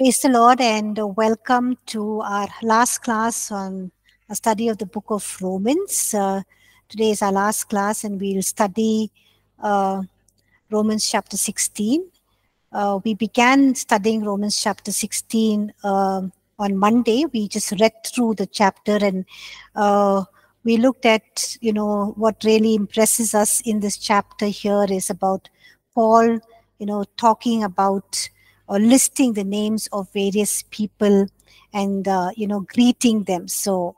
Praise the Lord, and welcome to our last class on a study of the book of Romans. Today is our last class, and we'll study Romans chapter 16. We began studying Romans chapter 16 on Monday. We just read through the chapter, and we looked at, you know, what really impresses us in this chapter here is about Paul, you know, talking about or listing the names of various people and, you know, greeting them. So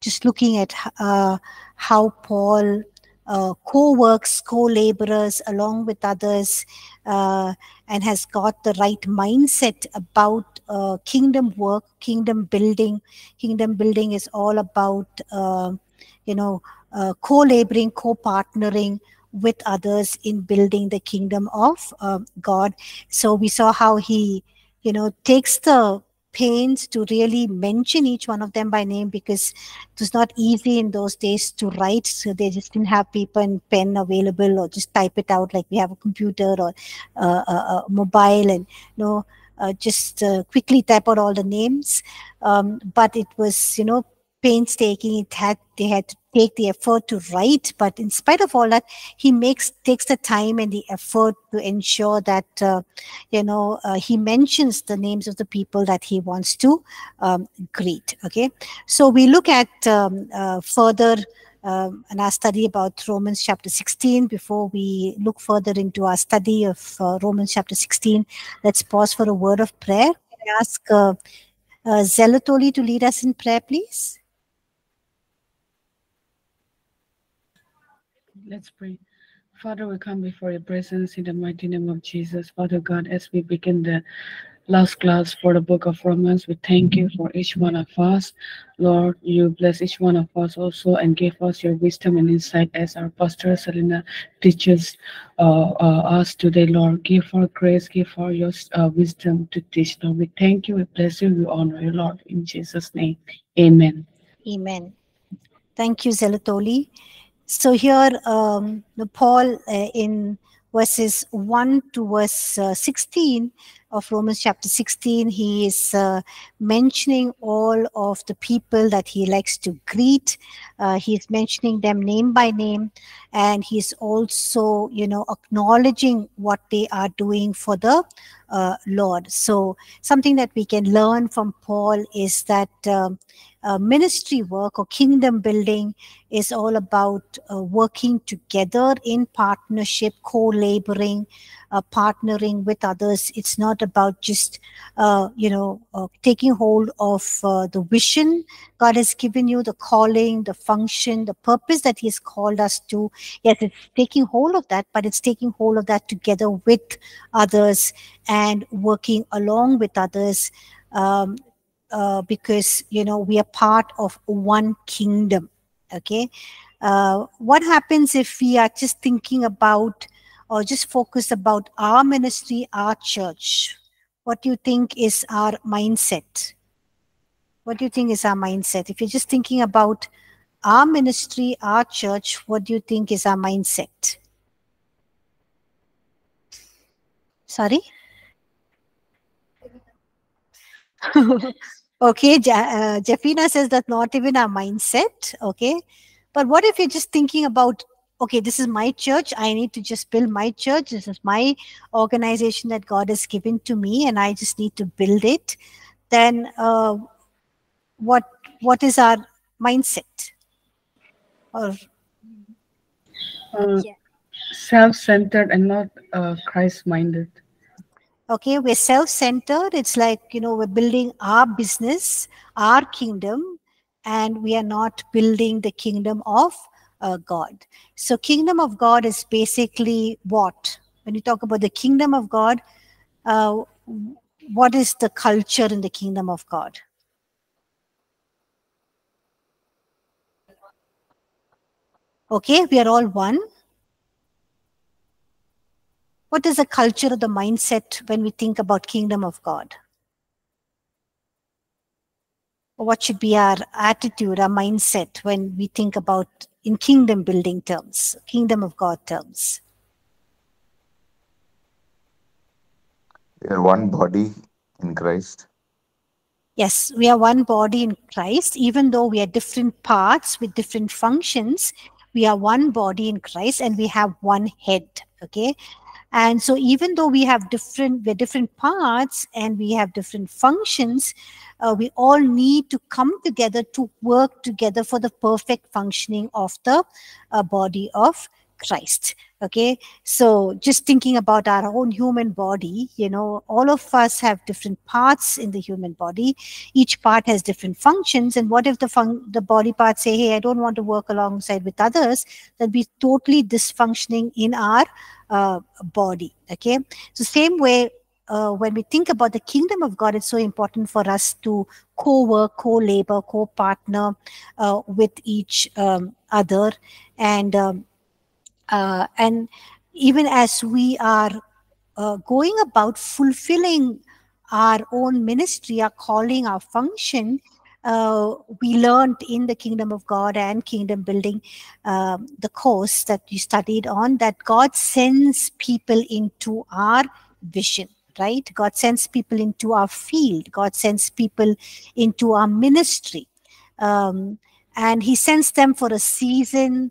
just looking at how Paul co-works, co-laborers along with others and has got the right mindset about kingdom work, kingdom building. Kingdom building is all about, you know, co-laboring, co-partnering with others in building the kingdom of God. So we saw how he, you know, takes the pains to really mention each one of them by name, because it was not easy in those days to write, so they just didn't have paper and pen available, or just type it out like we have a computer or a mobile, and, you know, just quickly type out all the names. But it was, you know, painstaking. They had to take the effort to write, but in spite of all that, he takes the time and the effort to ensure that you know, he mentions the names of the people that he wants to greet. Okay, so we look at further in our study about Romans chapter 16. Before we look further into our study of Romans chapter 16, let's pause for a word of prayer. Can I ask Zeatoli to lead us in prayer, please? Let's pray. Father, we come before your presence in the mighty name of Jesus. Father God, as we begin the last class for the book of Romans, we thank you for each one of us. Lord, you bless each one of us also, and give us your wisdom and insight as our pastor Selena teaches us today, Lord. Give her grace, give her your wisdom to teach, Lord. We thank you, we bless you, we honor you, Lord. In Jesus' name, amen. Amen. Thank you, Zeatoli. So here, Paul, in verses 1 to verse 16 of Romans chapter 16, he is mentioning all of the people that he likes to greet. He's mentioning them name by name, and he's also, you know, acknowledging what they are doing for the Lord. So something that we can learn from Paul is that ministry work or kingdom building is all about working together in partnership, co-laboring, partnering with others. It's not about just, you know, taking hold of the vision God has given you, the calling, the function, the purpose that he's called us to. Yes, it's taking hold of that, but it's taking hold of that together with others and working along with others, because, you know, we are part of one kingdom. Okay, what happens if we are just thinking about or just focus about our ministry, our church? What do you think is our mindset? What do you think is our mindset? If you're just thinking about our ministry, our church, what do you think is our mindset? Sorry? Okay, Jeffina says that's not even our mindset. Okay, but what if you're just thinking about, okay, this is my church, I need to just build my church, this is my organization that God has given to me, and I just need to build it. Then what is our mindset? Or yeah, self-centered and not Christ-minded. Okay, we're self-centered. It's like, you know, we're building our business, our kingdom, and we are not building the kingdom of God. So kingdom of God is basically what? When you talk about the kingdom of God, what is the culture in the kingdom of God? Okay, we are all one. What is the culture of the mindset when we think about kingdom of God? What should be our attitude, our mindset when we think about in kingdom building terms, kingdom of God terms? We are one body, in Christ? Yes, we are one body in Christ. Even though we are different parts with different functions, we are one body in Christ and we have one head, okay? And so even though we have different parts and we have different functions, we all need to come together to work together for the perfect functioning of the body of Christ. Okay, so just thinking about our own human body, you know, all of us have different parts in the human body. Each part has different functions. And what if the body parts say, hey, I don't want to work alongside with others? That'd be totally dysfunctioning in our body. Okay, so same way, when we think about the kingdom of God, it's so important for us to co-work, co-labor, co-partner with each other. And even as we are going about fulfilling our own ministry, our calling, our function, we learned in the Kingdom of God and Kingdom Building, the course that you studied on, that God sends people into our vision, right? God sends people into our field. God sends people into our ministry. And he sends them for a season,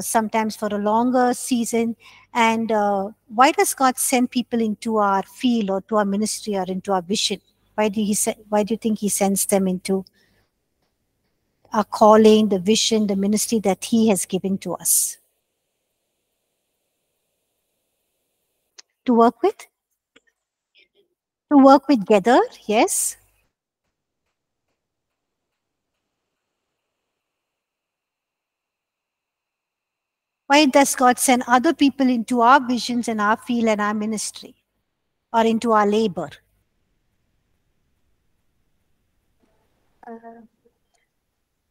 sometimes for a longer season. And why does God send people into our field or to our ministry or into our vision? Why do you think he sends them into our calling, the vision, the ministry that he has given to us to work with? To work with together, yes. Why does God send other people into our visions and our field and our ministry or into our labor?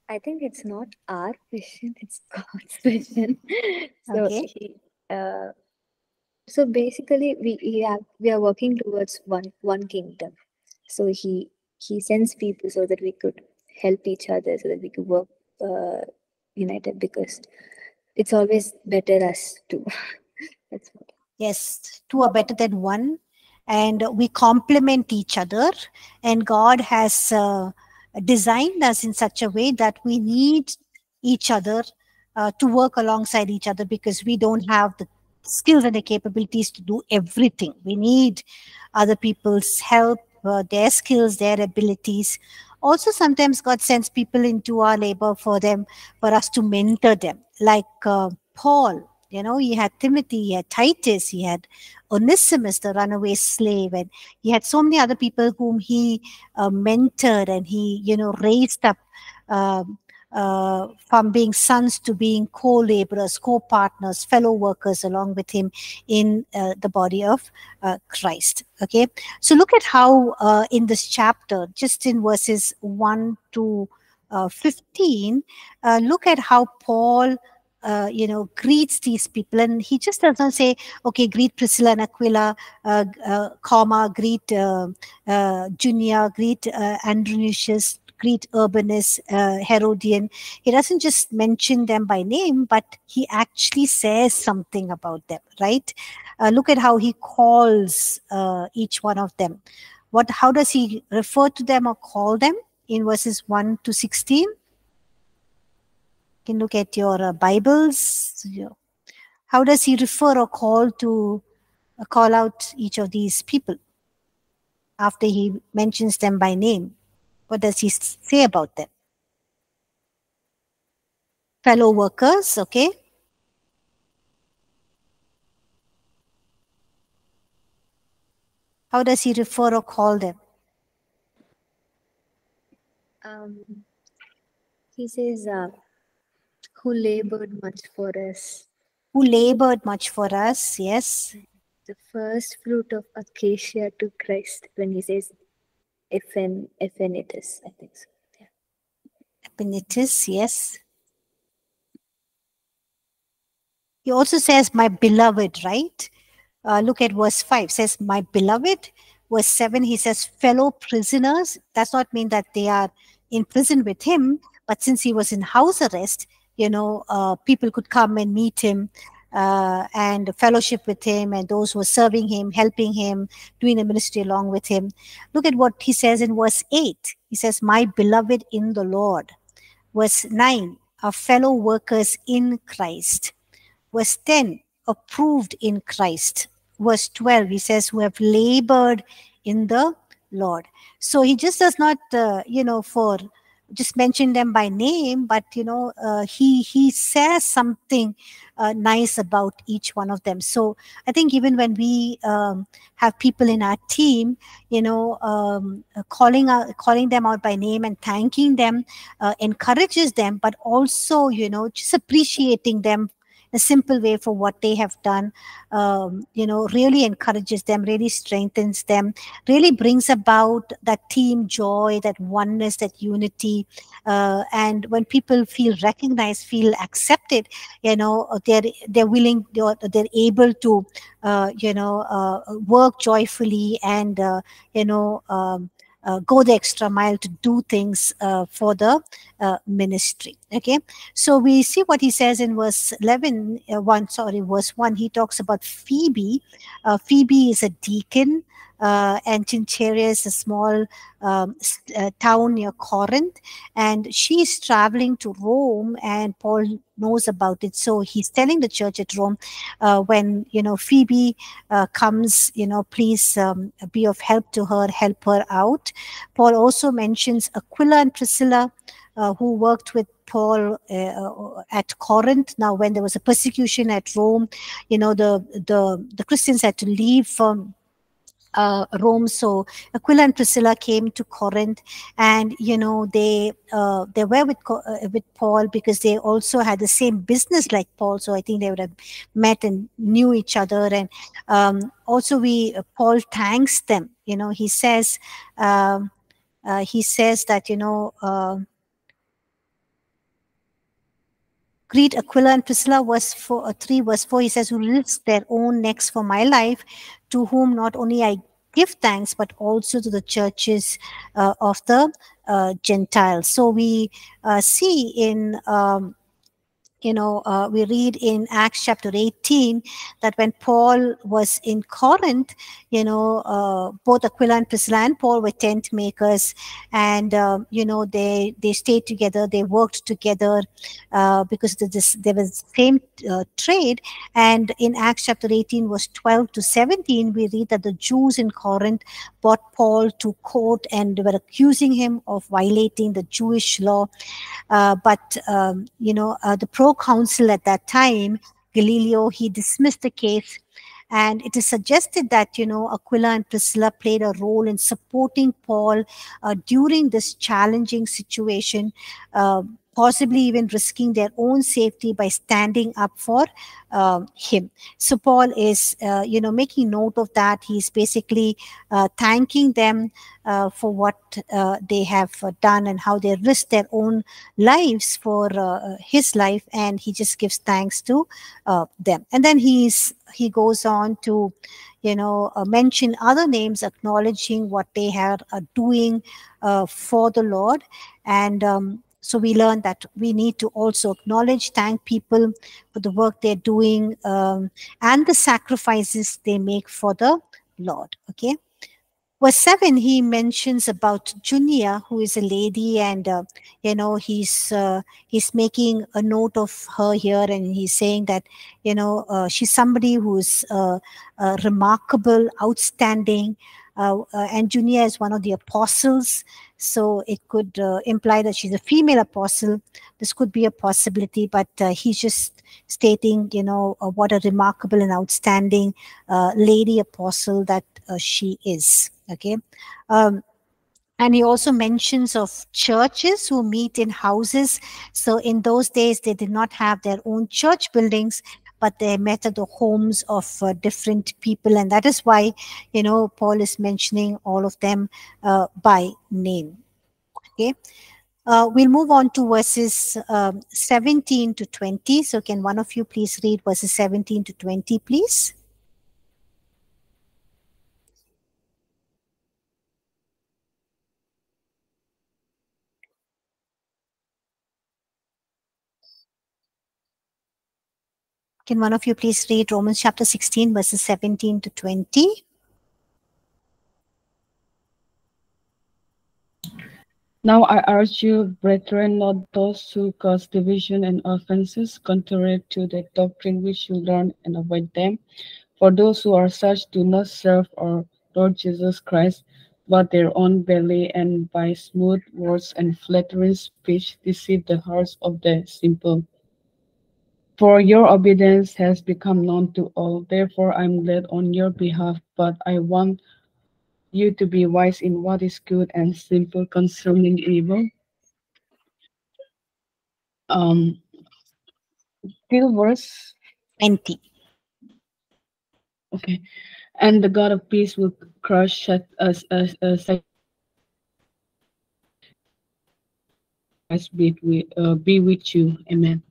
I think it's not our vision, it's God's vision. So, okay. So basically we are working towards one kingdom. So he sends people so that we could help each other, so that we could work united, because it's always better as two. That's what. Yes, two are better than one, and we complement each other. And God has designed us in such a way that we need each other to work alongside each other, because we don't have the skills and the capabilities to do everything. We need other people's help, their skills, their abilities. Also, sometimes God sends people into our labor for us to mentor them. Like Paul, you know, he had Timothy, he had Titus, he had Onesimus, the runaway slave, and he had so many other people whom he mentored, and he, you know, raised up from being sons to being co-laborers, co-partners, fellow workers along with him in the body of Christ. Okay, so look at how in this chapter, just in verses 1 to 15, look at how Paul, you know, greets these people. And he just doesn't say, okay, greet Priscilla and Aquila, greet Junia, greet Andronicius, greet Urbanus, Herodian. He doesn't just mention them by name, but he actually says something about them, right? Look at how he calls each one of them. How does he refer to them or call them in verses 1 to 16? You can look at your Bibles. How does he refer or call out each of these people after he mentions them by name? What does he say about them? Fellow workers, okay. How does he refer or call them? He says, who labored much for us. Who labored much for us, yes. The first fruit of Acacia to Christ, when he says, Ephenitus, I think so. Yeah. Ephenitus, yes. He also says, my beloved, right? Look at verse 5, says, my beloved. Verse 7, he says, fellow prisoners. Does not mean that they are in prison with him, but since he was in house arrest, you know, people could come and meet him and fellowship with him, and those who are serving him, helping him, doing the ministry along with him. Look at what he says in verse 8. He says, my beloved in the Lord. Verse 9, our fellow workers in Christ. Verse 10, approved in Christ. Verse 12, he says, who have labored in the Lord. So he just does not, for just mention them by name, but, he says something nice about each one of them. So I think even when we have people in our team, calling them out by name and thanking them encourages them, but also, just appreciating them a simple way for what they have done, really encourages them, really strengthens them, really brings about that team joy, that oneness, that unity. And when people feel recognized, feel accepted, they're willing, they're able to, work joyfully and, go the extra mile to do things for the ministry. Okay, so we see what he says in verse 1. He talks about Phoebe. Phoebe is a deacon, and Cenchrea is a small town near Corinth, and she is traveling to Rome, and Paul knows about it, so he's telling the church at Rome, when Phoebe comes, please be of help to her, help her out. Paul also mentions Aquila and Priscilla, who worked with Paul at Corinth. Now, when there was a persecution at Rome, the Christians had to leave from Rome, so Aquila and Priscilla came to Corinth, and they were with Paul because they also had the same business like Paul. So I think they would have met and knew each other. And also, Paul thanks them. He says that greet Aquila and Priscilla, verse 4. He says, who risked their own necks for my life, to whom not only I give thanks, but also to the churches of the Gentiles. So we see in, we read in Acts chapter 18 that when Paul was in Corinth, both Aquila and Priscilla and Paul were tent makers, and they stayed together, they worked together because there was the same trade. And in Acts chapter 18, verse 12 to 17, we read that the Jews in Corinth brought Paul to court and were accusing him of violating the Jewish law, but the proconsul at that time, Galileo, he dismissed the case, and it is suggested that Aquila and Priscilla played a role in supporting Paul during this challenging situation, possibly even risking their own safety by standing up for him. So Paul is, making note of that. He's basically thanking them for what they have done and how they risked their own lives for his life, and he just gives thanks to them. And then he goes on to, mention other names, acknowledging what they are doing for the Lord. And so we learn that we need to also acknowledge, thank people for the work they're doing and the sacrifices they make for the Lord. Okay. Verse 7, he mentions about Junia, who is a lady, and, he's making a note of her here, and he's saying that, she's somebody who's remarkable, outstanding, and Junia is one of the apostles, so it could imply that she's a female apostle. This could be a possibility, but he's just stating, what a remarkable and outstanding lady apostle that she is. Okay. And he also mentions of churches who meet in houses. So in those days, they did not have their own church buildings, but they met at the homes of different people. And that is why, Paul is mentioning all of them by name. Okay, we'll move on to verses 17 to 20. So can one of you please read verses 17 to 20, please? Can one of you please read Romans chapter 16, verses 17 to 20? Now I urge you, brethren, not those who cause division and offenses, contrary to the doctrine which you learn, and avoid them. For those who are such do not serve our Lord Jesus Christ, but their own belly, and by smooth words and flattering speech deceive the hearts of the simple. For your obedience has become known to all. Therefore I am glad on your behalf, but I want you to be wise in what is good and simple concerning evil. Till verse 20. Okay. And the God of peace will crush us be with you. Amen.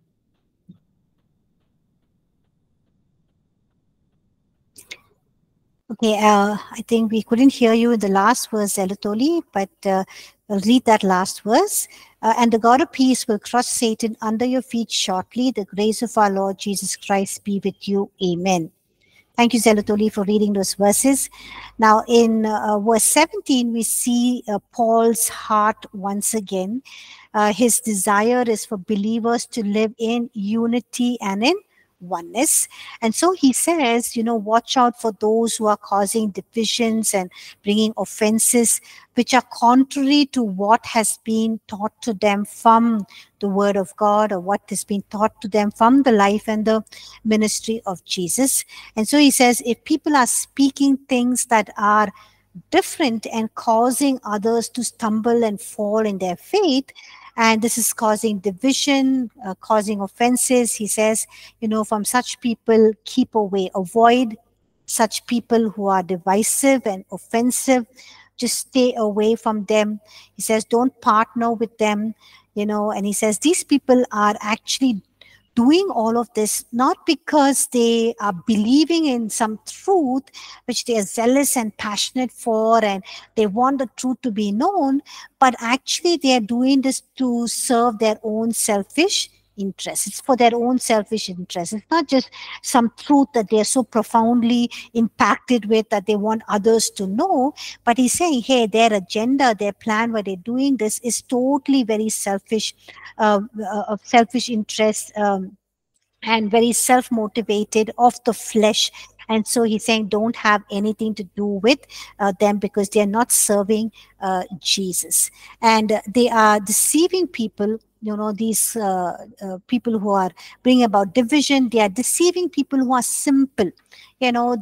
Okay, I think we couldn't hear you in the last verse, Zeatoli, but we'll read that last verse. And the God of peace will crush Satan under your feet shortly. The grace of our Lord Jesus Christ be with you. Amen. Thank you, Zeatoli, for reading those verses. Now, in verse 17, we see Paul's heart once again. His desire is for believers to live in unity and in oneness. And so he says, you know, watch out for those who are causing divisions and bringing offenses, which are contrary to what has been taught to them from the Word of God, or what has been taught to them from the life and the ministry of Jesus. And so he says, if people are speaking things that are different and causing others to stumble and fall in their faith, and this is causing division, causing offenses, he says, you know, from such people, keep away. Avoid such people who are divisive and offensive. Just stay away from them. He says, don't partner with them, you know. And he says, these people are actually doing all of this not because they are believing in some truth which they are zealous and passionate for, and they want the truth to be known, but actually they are doing this to serve their own selfish interests. It's for their own selfish interests. It's not just some truth that they are so profoundly impacted with that they want others to know, but he's saying, hey, their agenda, their plan, where they're doing this is totally very selfish, of selfish interests, and very self-motivated, of the flesh. And so he's saying, don't have anything to do with them, because they are not serving Jesus. And they are deceiving people. You know, these people who are bringing about division, they are deceiving people who are simple. You know,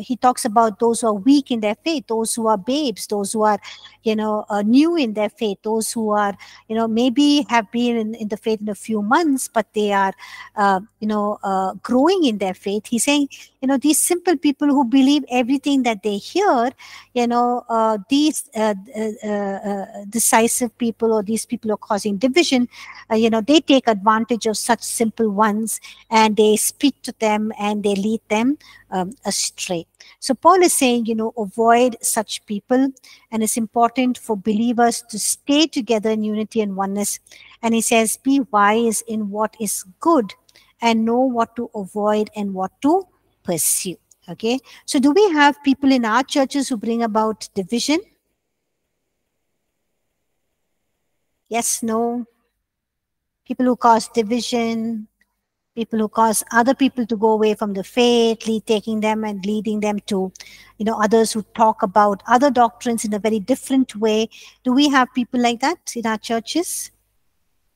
he talks about those who are weak in their faith, those who are babes, those who are, you know, new in their faith, those who are, you know, maybe have been in the faith in a few months, but they are, you know, growing in their faith. He's saying, you know, these simple people who believe everything that they hear, you know, these decisive people, or these people who are causing division, you know, they take advantage of such simple ones, and they speak to them and they lead them astray. So Paul is saying, you know, avoid such people, and it's important for believers to stay together in unity and oneness. And he says, be wise in what is good and know what to avoid and what to pursue. Okay, so do we have people in our churches who bring about division? Yes, no. People who cause division, people who cause other people to go away from the faith, taking them and leading them to, you know, others who talk about other doctrines in a very different way. Do we have people like that in our churches?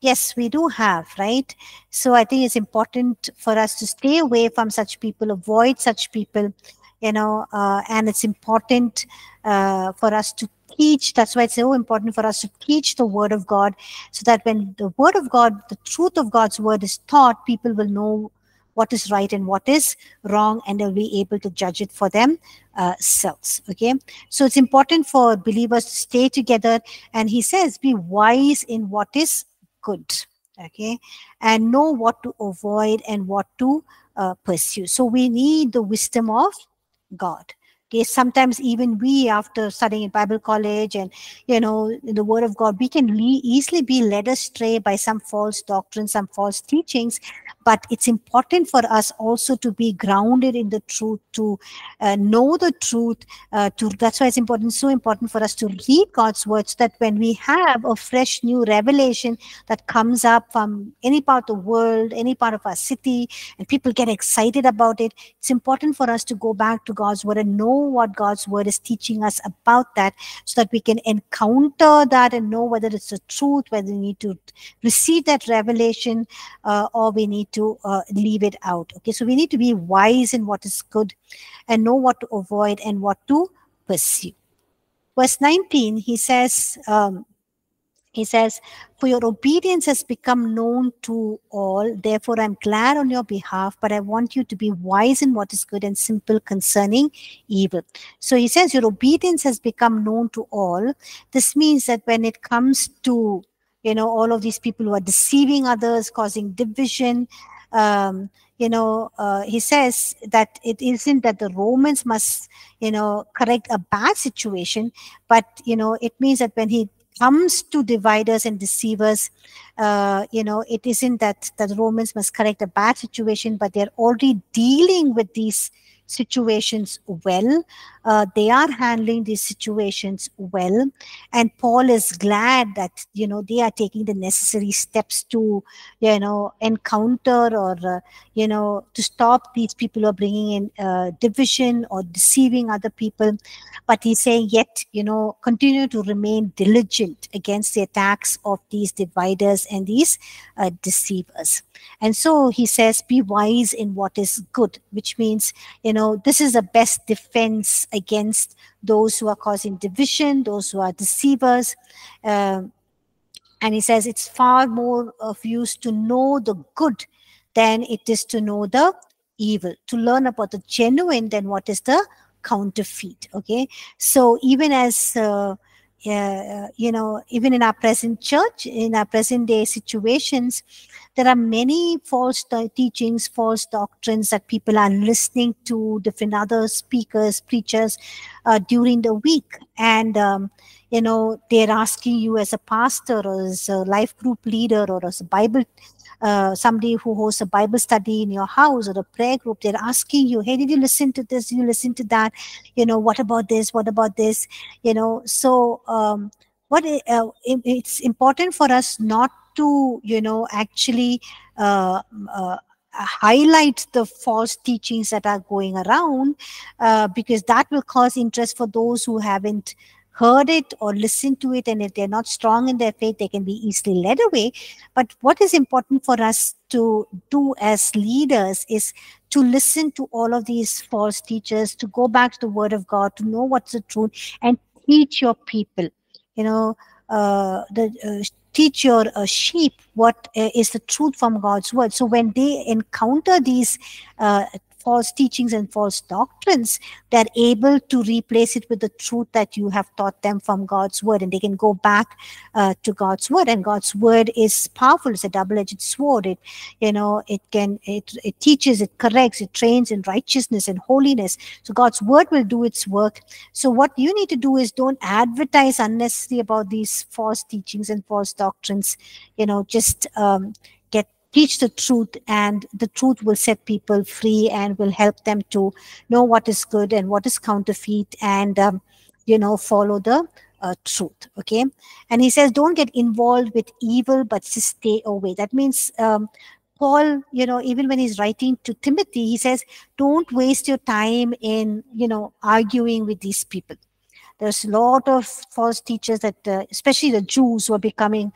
Yes, we do have, right? So I think it's important for us to stay away from such people, avoid such people, you know, and it's important for us to teach. That's why it's so important for us to teach the Word of God, so that when the Word of God, the truth of God's Word is taught, people will know what is right and what is wrong, and they'll be able to judge it for themselves. Okay, so it's important for believers to stay together. And he says, be wise in what is good, okay, and know what to avoid and what to pursue. So we need the wisdom of God. case. Sometimes even we, after studying in Bible college and, you know, the Word of God, we can easily be led astray by some false doctrines, some false teachings. But it's important for us also to be grounded in the truth, to know the truth. That's why it's important, so important for us to read God's words, that when we have a fresh new revelation that comes up from any part of the world, any part of our city, and people get excited about it, it's important for us to go back to God's word and know what God's word is teaching us about that, so that we can encounter that and know whether it's the truth, whether we need to receive that revelation or we need to leave it out. Okay, so we need to be wise in what is good and know what to avoid and what to pursue. Verse 19, he says, "For your obedience has become known to all. Therefore, I'm glad on your behalf, but I want you to be wise in what is good and simple concerning evil." So he says, your obedience has become known to all. This means that when it comes to, you know, all of these people who are deceiving others, causing division, he says that it isn't that the Romans must, you know, correct a bad situation, but, you know, it means that when he comes to dividers and deceivers, it isn't that the Romans must correct a bad situation, but they're already dealing with these situations well. They are handling these situations well. And Paul is glad that, you know, they are taking the necessary steps to, you know, encounter or, you know, to stop these people who are bringing in division or deceiving other people. But he's saying, yet, you know, continue to remain diligent against the attacks of these dividers and these deceivers. And so he says, be wise in what is good, which means, you know, this is the best defense against those who are causing division, those who are deceivers. And he says, it's far more of use to know the good than it is to know the evil, to learn about the genuine than what is the counterfeit. Okay, so even as even in our present church, in our present day situations, there are many false teachings, false doctrines that people are listening to, different other speakers, preachers during the week. And, they're asking you as a pastor or as a life group leader or as a Bible somebody who hosts a Bible study in your house or a prayer group, they're asking you, hey, did you listen to this? Did you listen to that? You know, what about this? What about this? You know, so it's important for us not to, you know, actually highlight the false teachings that are going around, because that will cause interest for those who haven't heard it or listened to it, and if they're not strong in their faith, they can be easily led away. But what is important for us to do as leaders is to listen to all of these false teachers, to go back to the Word of God, to know what's the truth, and teach your people, teach your sheep what is the truth from God's Word. So when they encounter these false teachings and false doctrines, they're able to replace it with the truth that you have taught them from God's Word, and they can go back to God's Word. And God's Word is powerful. It's a double-edged sword. It, you know, it teaches, it corrects, it trains in righteousness and holiness. So God's Word will do its work. So what you need to do is don't advertise unnecessarily about these false teachings and false doctrines. You know, just teach the truth, and the truth will set people free and will help them to know what is good and what is counterfeit, and, follow the truth. Okay. And he says, don't get involved with evil, but just stay away. That means, Paul, even when he's writing to Timothy, he says, don't waste your time in, arguing with these people. There's a lot of false teachers that, especially the Jews who are becoming,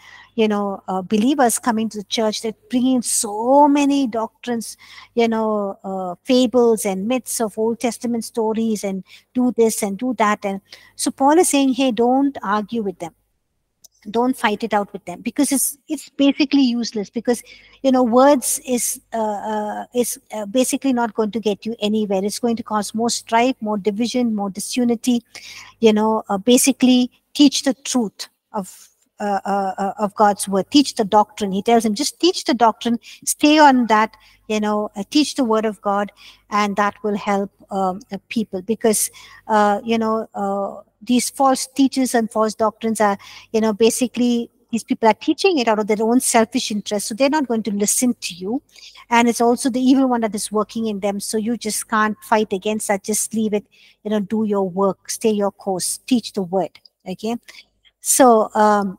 believers coming to the church, they're bringing so many doctrines, fables and myths of Old Testament stories, and do this and do that. And so Paul is saying, hey, don't argue with them. Don't fight it out with them, because it's basically useless, because words is basically not going to get you anywhere. It's going to cause more strife, more division, more disunity. Basically teach the truth of of God's word. Teach the doctrine. He tells him, just teach the doctrine, stay on that, teach the word of God, and that will help people, because, these false teachers and false doctrines are, basically these people are teaching it out of their own selfish interest. So they're not going to listen to you. And it's also the evil one that is working in them. So you just can't fight against that. Just leave it, do your work, stay your course, teach the word. Okay. So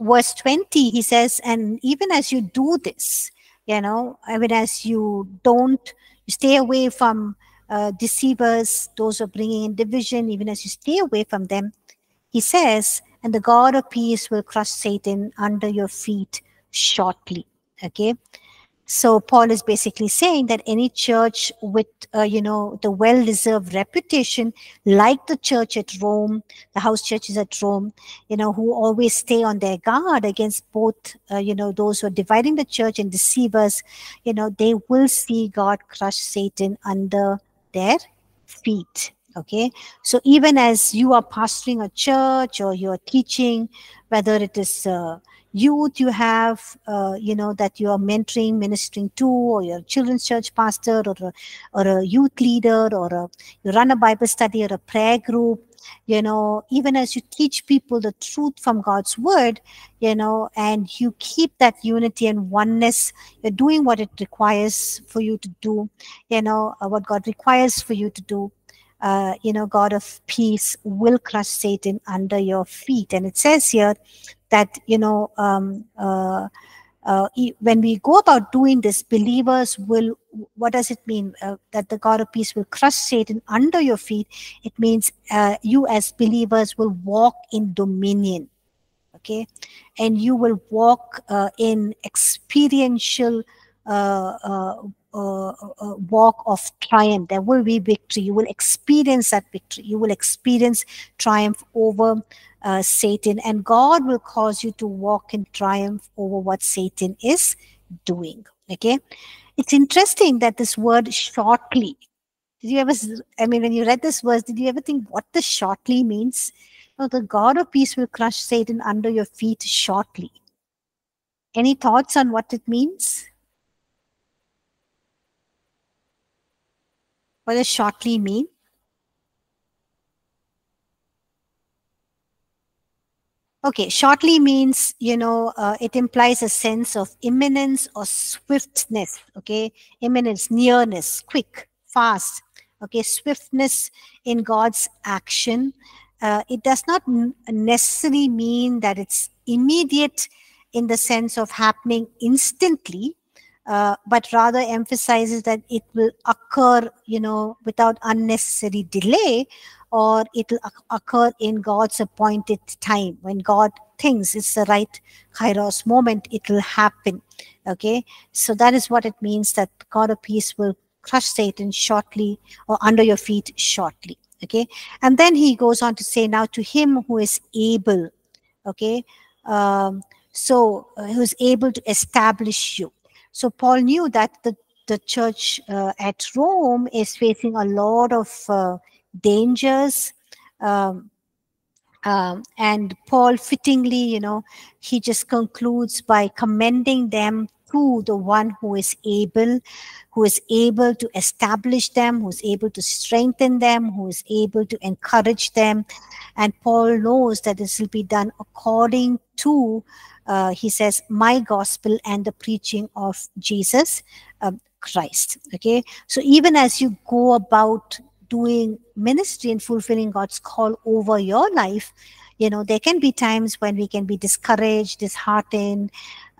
verse 20, he says, and even as you do this, as you don't, you stay away from deceivers, those who are bringing in division, even as you stay away from them, he says, and the God of peace will crush Satan under your feet shortly. Okay. So Paul is basically saying that any church with, the well-deserved reputation, like the church at Rome, the house churches at Rome, who always stay on their guard against both, those who are dividing the church and deceivers, they will see God crush Satan under their feet. Okay, so even as you are pastoring a church or you're teaching, whether it is youth you have, that you are mentoring, ministering to, or your children's church pastor, or a youth leader, you run a Bible study or a prayer group, even as you teach people the truth from God's word, and you keep that unity and oneness, you're doing what it requires for you to do, what God requires for you to do. God of peace will crush Satan under your feet. And it says here that, when we go about doing this, believers will, what does it mean? That the God of peace will crush Satan under your feet. It means you as believers will walk in dominion, okay? And you will walk in experiential walk of triumph. There will be victory. You will experience that victory. You will experience triumph over Satan, and God will cause you to walk in triumph over what Satan is doing. Okay, it's interesting that this word "shortly." Did you ever? I mean, when you read this verse, did you ever think what the "shortly" means? No, the God of peace will crush Satan under your feet shortly. Any thoughts on what it means? What does shortly mean? Okay, shortly means, it implies a sense of imminence or swiftness, okay? Imminence, nearness, quick, fast, okay? Swiftness in God's action. It does not necessarily mean that it's immediate in the sense of happening instantly, but rather emphasizes that it will occur, without unnecessary delay, or it will occur in God's appointed time. When God thinks it's the right kairos moment, it will happen. Okay, so that is what it means that God of peace will crush Satan shortly, or under your feet shortly. Okay, and then he goes on to say, now to him who is able, okay, who is able to establish you. So Paul knew that the church at Rome is facing a lot of dangers, and Paul fittingly, he just concludes by commending them to the one who is able to establish them, who is able to strengthen them, who is able to encourage them. And Paul knows that this will be done according to, he says, my gospel and the preaching of Jesus Christ. Okay, so even as you go about doing ministry and fulfilling God's call over your life, there can be times when we can be discouraged, disheartened,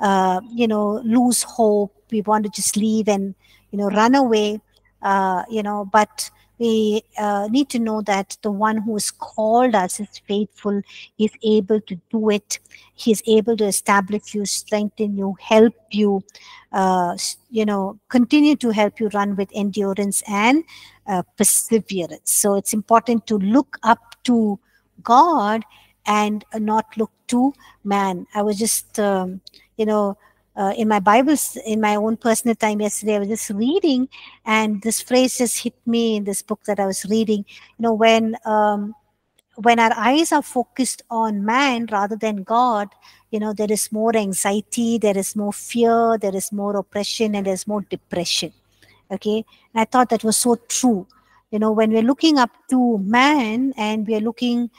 lose hope. We want to just leave and, run away, but we need to know that the one who has called us is faithful. He's able to do it. He's able to establish you, strengthen you, help you, continue to help you run with endurance and perseverance. So it's important to look up to God and not look to man. I was just, in my Bibles, in my own personal time yesterday, I was just reading, and this phrase just hit me in this book that I was reading. When when our eyes are focused on man rather than God, you know, there is more anxiety, there is more fear, there is more oppression, and there's more depression. Okay, and I thought that was so true. You know, when we're looking up to man and we're looking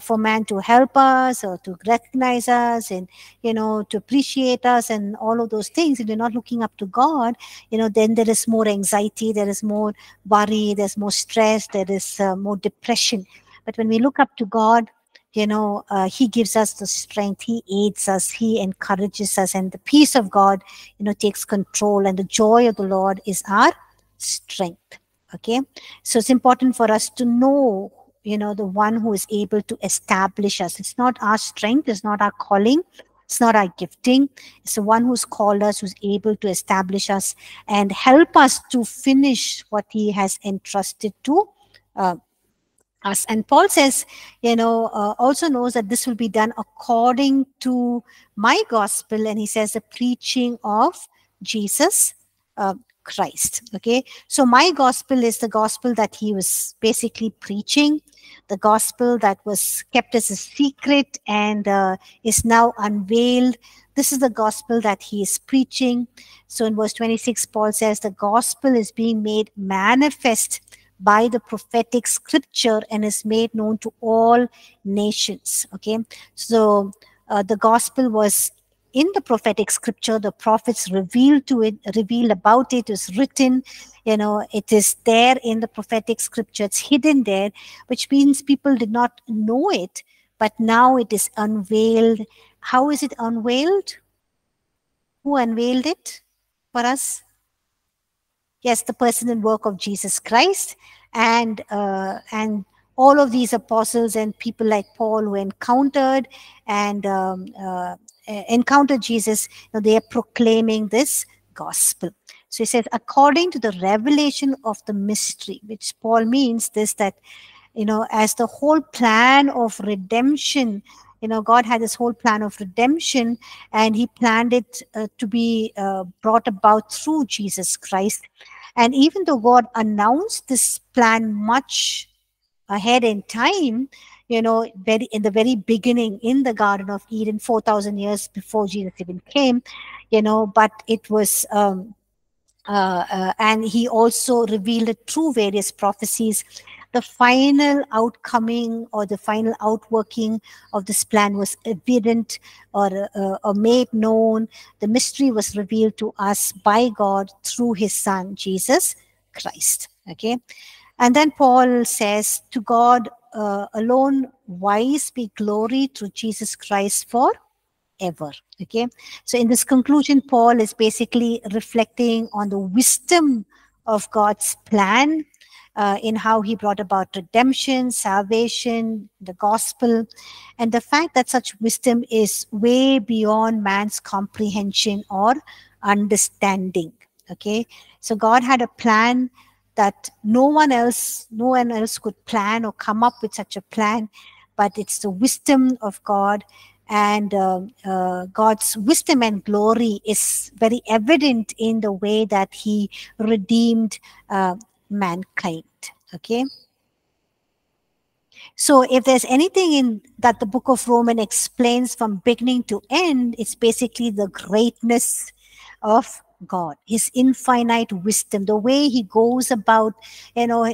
for man to help us or to recognize us and, you know, to appreciate us and all of those things, if we're not looking up to God, you know, then there is more anxiety, there is more worry, there's more stress, there is more depression. But when we look up to God, you know, He gives us the strength, He aids us, He encourages us, and the peace of God, you know, takes control, and the joy of the Lord is our strength. Okay, so it's important for us to know, you know, the one who is able to establish us. It's not our strength, it's not our calling, it's not our gifting. It's the one who's called us, who's able to establish us and help us to finish what He has entrusted to us. And Paul says, you know, also knows that this will be done according to my gospel. And he says the preaching of Jesus Christ. Okay, so my gospel is the gospel that he was basically preaching, the gospel that was kept as a secret and is now unveiled. This is the gospel that he is preaching. So in verse 26, Paul says the gospel is being made manifest by the prophetic scripture and is made known to all nations. Okay, so the gospel was in the prophetic scripture, the prophets revealed about it, is written, you know, it is there in the prophetic scripture, it's hidden there, which means people did not know it, but now it is unveiled. How is it unveiled? Who unveiled it for us? Yes, the person and work of Jesus Christ, and all of these apostles and people like Paul who encountered and encountered Jesus, you know, they are proclaiming this gospel. So he says, according to the revelation of the mystery, which Paul means this, that, you know, as the whole plan of redemption, you know, God had this whole plan of redemption and he planned it to be brought about through Jesus Christ. And even though God announced this plan much ahead in time, you know, in the very beginning in the Garden of Eden, 4,000 years before Jesus even came, you know, but it was, and he also revealed it through various prophecies. The final outcoming or the final outworking of this plan was evident or made known. The mystery was revealed to us by God through his son, Jesus Christ. Okay. And then Paul says, to God alone wise be glory through Jesus Christ forever. Okay. So in this conclusion, Paul is basically reflecting on the wisdom of God's plan, in how he brought about redemption, salvation, the gospel, and the fact that such wisdom is way beyond man's comprehension or understanding. Okay, so God had a plan that no one else could plan or come up with such a plan, but it's the wisdom of God, and God's wisdom and glory is very evident in the way that he redeemed mankind. Okay, so if there's anything in that the book of Romans explains from beginning to end, it's basically the greatness of God, his infinite wisdom, the way he goes about, you know,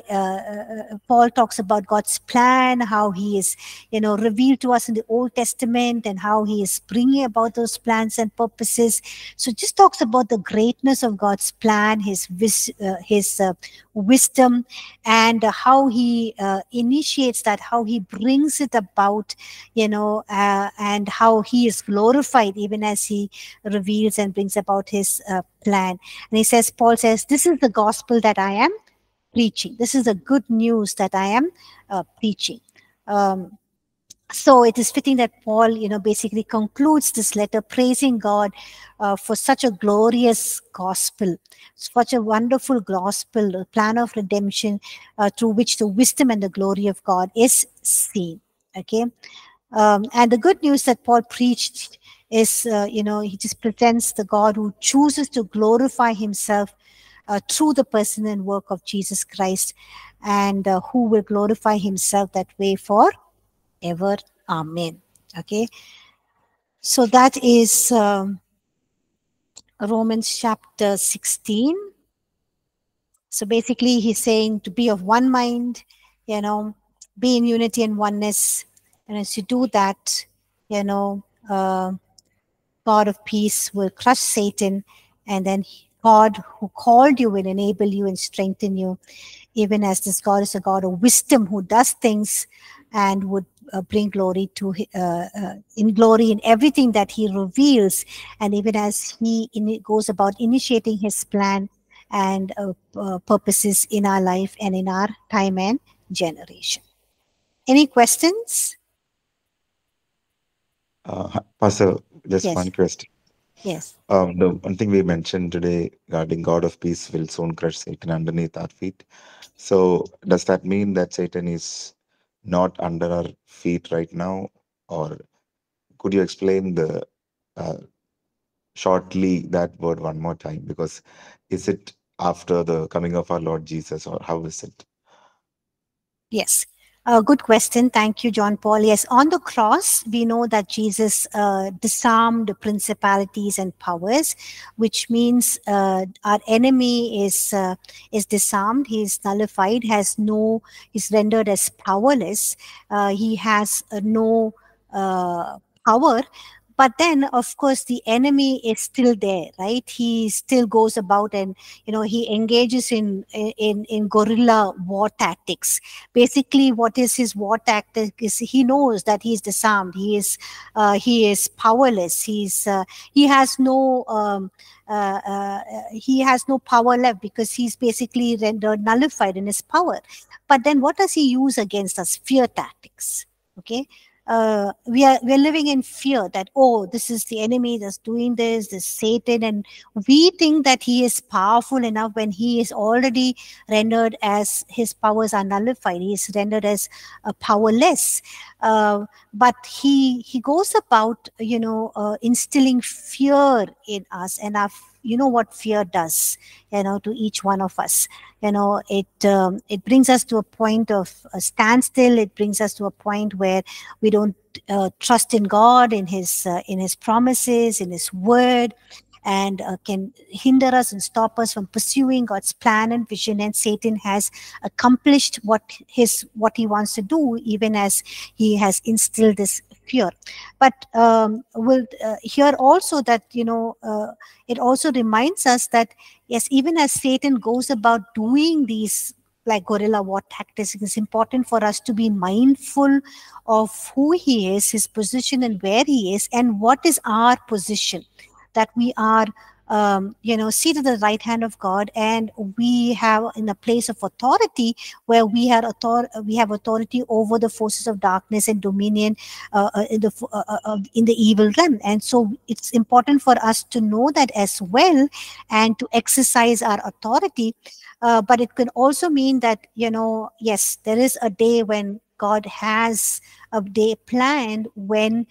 Paul talks about God's plan, how he is, you know, revealed to us in the Old Testament and how he is bringing about those plans and purposes. So just talks about the greatness of God's plan, his wisdom, and how he initiates that, how he brings it about, you know, and how he is glorified even as he reveals and brings about his plan. And he says, Paul says, this is the gospel that I am preaching. This is the good news that I am preaching. So it is fitting that Paul, you know, basically concludes this letter praising God for such a glorious gospel, such a wonderful gospel, the plan of redemption through which the wisdom and the glory of God is seen. Okay, and the good news that Paul preached is, you know, he just presents the God who chooses to glorify himself through the person and work of Jesus Christ, and who will glorify himself that way for ever. Amen. Okay. So that is Romans chapter 16. So basically he's saying to be of one mind, you know, be in unity and oneness. And as you do that, you know, God of peace will crush Satan, and then God who called you will enable you and strengthen you, even as this God is a God of wisdom who does things and would bring glory to in glory in everything that he reveals, and even as he goes about initiating his plan and purposes in our life and in our time and generation. Any questions? Pastor, just yes. One question. Yes. The one thing we mentioned today regarding God of peace will soon crush Satan underneath our feet. So does that mean that Satan is not under our feet right now, or could you explain the shortly that word one more time? Because is it after the coming of our Lord Jesus, or how is it? Yes, good question. Thank you, John Paul. Yes, on the cross we know that Jesus disarmed principalities and powers, which means our enemy is disarmed. He is nullified, is rendered as powerless. He has no power. But then, of course, the enemy is still there, right? He still goes about and, you know, he engages in guerrilla war tactics. Basically, what is his war tactic is he knows that he is disarmed. He is powerless. He has no power left because he's basically rendered nullified in his power. But then, what does he use against us? Fear tactics. Okay. We are living in fear that, oh, this is the enemy that's doing this, this Satan, and we think that he is powerful enough when he is already rendered as, his powers are nullified, he is rendered as powerless. But he goes about, you know, instilling fear in us, and our, you know what fear does, you know, to each one of us. You know, it brings us to a point of a standstill. It brings us to a point where we don't trust in God, in His promises, in His word, and can hinder us and stop us from pursuing God's plan and vision. And Satan has accomplished what he wants to do, even as he has instilled this fear. But we'll hear also that, you know, it also reminds us that, yes, even as Satan goes about doing these like guerrilla war tactics, it's important for us to be mindful of who he is, his position, and where he is, and what is our position. That we are, you know, seated at the right hand of God, and we have in a place of authority where we have authority over the forces of darkness and dominion in the evil realm. And so it's important for us to know that as well, and to exercise our authority. But it can also mean that, you know, yes, there is a day when God has a day planned when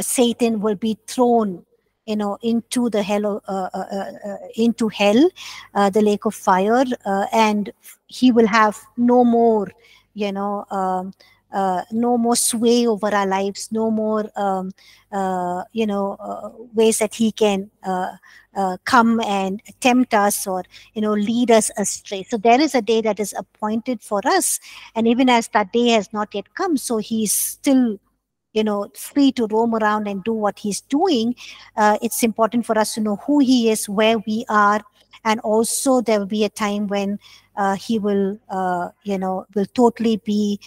Satan will be thrown, you know, into hell, the lake of fire, and he will have no more, you know, no more sway over our lives, no more, you know, ways that he can come and tempt us or, you know, lead us astray. So there is a day that is appointed for us, and even as that day has not yet come, so he's still, you know, free to roam around and do what he's doing. It's important for us to know who he is, where we are, and also there will be a time when he will, you know, will totally be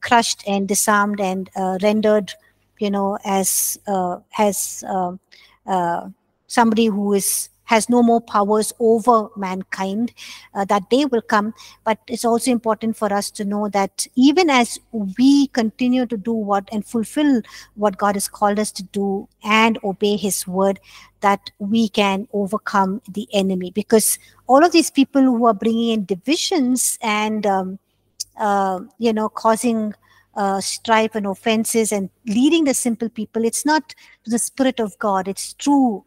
crushed and disarmed and rendered, you know, as somebody who has no more powers over mankind. That day will come. But it's also important for us to know that even as we continue to do and fulfill what God has called us to do and obey his word, that we can overcome the enemy. Because all of these people who are bringing in divisions and, you know, causing strife and offenses and leading the simple people, it's not the Spirit of God. It's true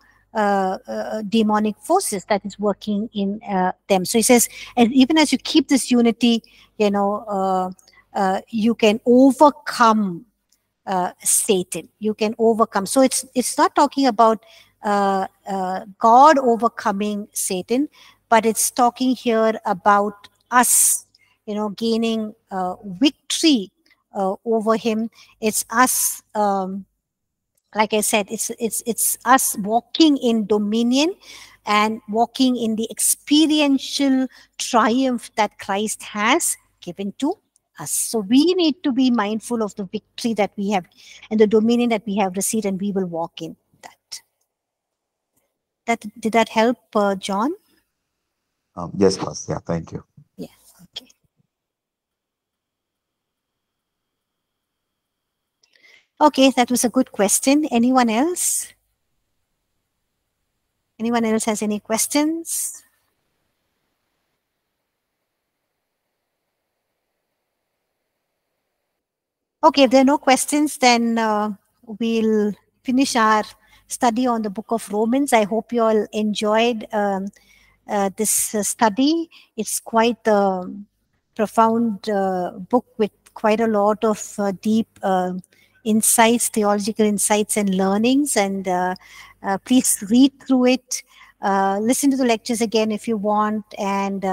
demonic forces that is working in them. So he says, and even as you keep this unity, you know, you can overcome Satan. You can overcome. So it's not talking about God overcoming Satan, but it's talking here about us, you know, gaining victory over him. It's us, like I said, it's us walking in dominion and walking in the experiential triumph that Christ has given to us. So we need to be mindful of the victory that we have and the dominion that we have received, and we will walk in that. Did that help, John? Yes, Pastor. Yeah, thank you. Yeah, okay. Okay, that was a good question. Anyone else? Anyone else has any questions? Okay, if there are no questions, then we'll finish our study on the book of Romans. I hope you all enjoyed this study. It's quite a profound book with quite a lot of deep insights, theological insights and learnings. And please read through it. Listen to the lectures again if you want. And,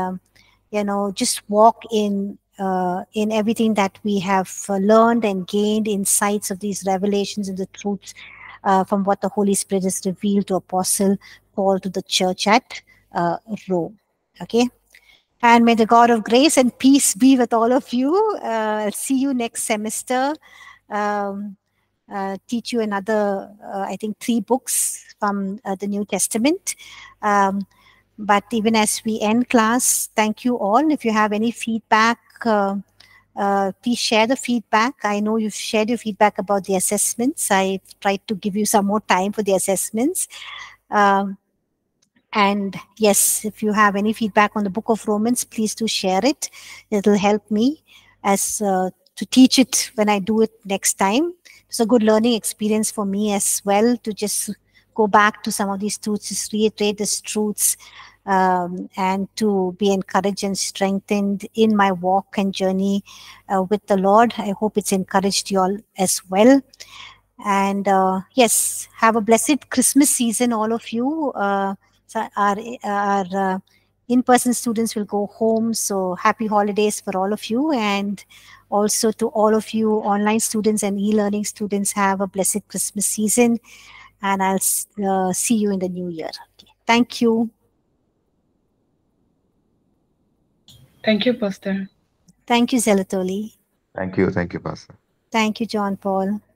you know, just walk in everything that we have learned and gained insights of these revelations and the truths from what the Holy Spirit has revealed to Apostle Paul to the church at Rome. Okay? And may the God of grace and peace be with all of you. See you next semester. Teach you another, I think, 3 books from the New Testament. But even as we end class, thank you all. If you have any feedback, please share the feedback. I know you've shared your feedback about the assessments. I've tried to give you some more time for the assessments. And yes, if you have any feedback on the book of Romans, please do share it. It'll help me as to teach it when I do it next time. It's a good learning experience for me as well to just go back to some of these truths, just reiterate these truths, and to be encouraged and strengthened in my walk and journey with the Lord. I hope it's encouraged you all as well. And yes, have a blessed Christmas season, all of you. So our in-person students will go home, so happy holidays for all of you. And also to all of you online students and e-learning students, have a blessed Christmas season. And I'll see you in the new year. Okay. Thank you. Thank you, Pastor. Thank you, Zeatoli. Thank you. Thank you, Pastor. Thank you, John Paul.